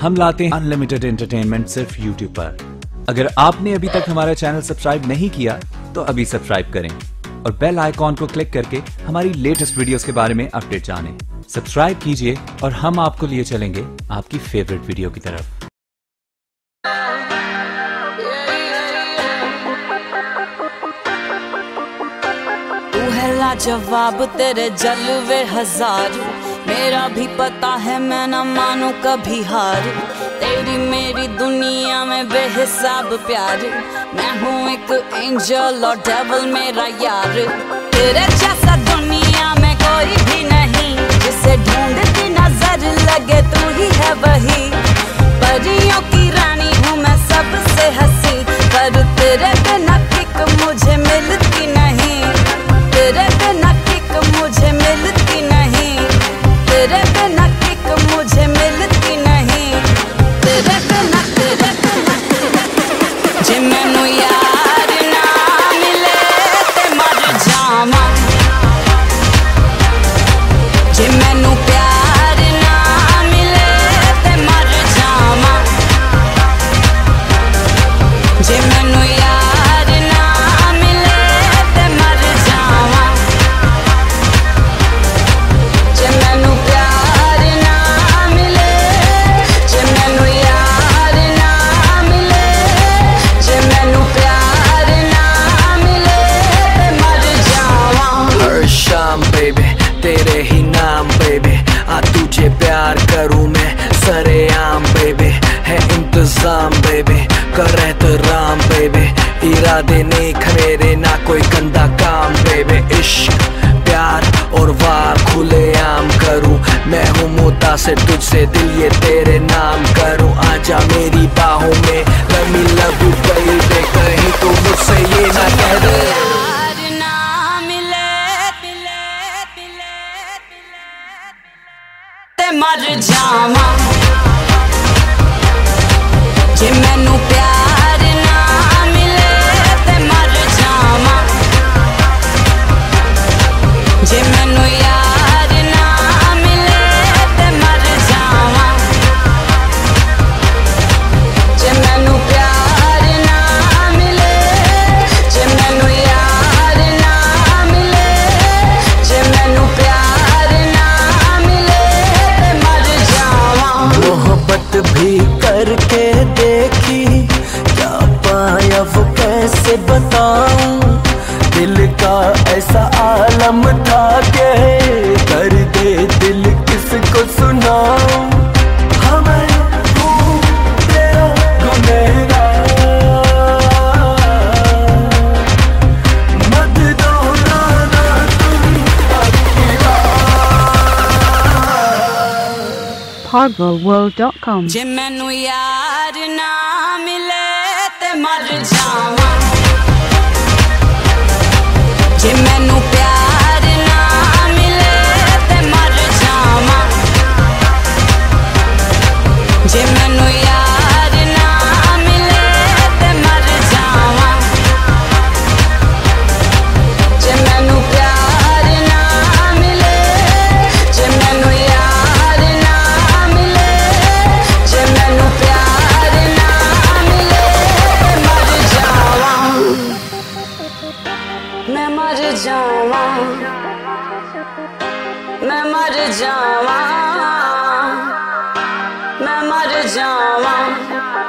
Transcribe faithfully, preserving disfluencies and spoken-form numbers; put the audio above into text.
हम लाते हैं unlimited entertainment सिर्फ यूट्यूब पर। अगर आपने अभी तक हमारा चैनल सब्सक्राइब नहीं किया तो अभी सब्सक्राइब करें और बेल आइकॉन को क्लिक करके हमारी लेटेस्ट वीडियोस के बारे में अपडेट जानें। सब्सक्राइब कीजिए और हम आपको लिए चलेंगे आपकी फेवरेट वीडियो की तरफ। जवाब तेरे जलवे हजारों, मेरा भी पता है मैं न मानू कभी हार। तेरी मेरी दुनिया में बेहिसाब प्यार, मैं हूँ एक एंजल और डेविल मेरा यार। तेरे जैसा दुनिया में कोई भी नहीं, जिसे ढूंढती नजर लगे तू ही है वही। परियों की रानी हूँ मैं सबसे हंसी, पर तेरे बिना किक मुझे मिलती नहीं। तेरे बिना किक मुझे मिलती नहीं, तेरे बिना किक मुझे मिलती नहीं, तेरे बिना तेरे बिना जे मैनू यार ना मिले ते मर जावां। जे मैनू प्यार ना मिले ते मर जावां। जे मैनू प्यार करूं मैं सरेआम बेबे, है इंतजाम बेबे, कर एहतराम बेबे। इरादे नेक मेरे ना कोई गंदा काम बेबे, इश्क प्यार और वार खुलेआम करूं मैं। हूँ मुतासिर तुझसे दिल ये तेरे नाम करूं। आजा मेरी बाहों में रमी लबू बेबे, कहीं तो मुझसे ये ना कह दे मर जावां। जे मैनू प्यार ना मिले ते मर जावां। जे मैनू यार ना मिले ते मर जावां। जे मैनू प्यार ना मिले, जे मैनू यार ना मिले, जे मैनू भी करके देखी क्या पाया वो कैसे बताऊं। दिल का ऐसा आलम था के कर दे दिल किसको सुनाऊं। हमें हूँ तेरा गुनेगा मत दोहराना तुम Hardwareworld dot com। जे मैनू यार ना मिले ते मर जावां। जे मैनू प्यार ना मिले ते मर जावां। जे मैनू यार ना मिले ते मर जावां। जे मैनू प्यार ना मिले, जे मैनू मैं मर जावां, मैं मर जावां।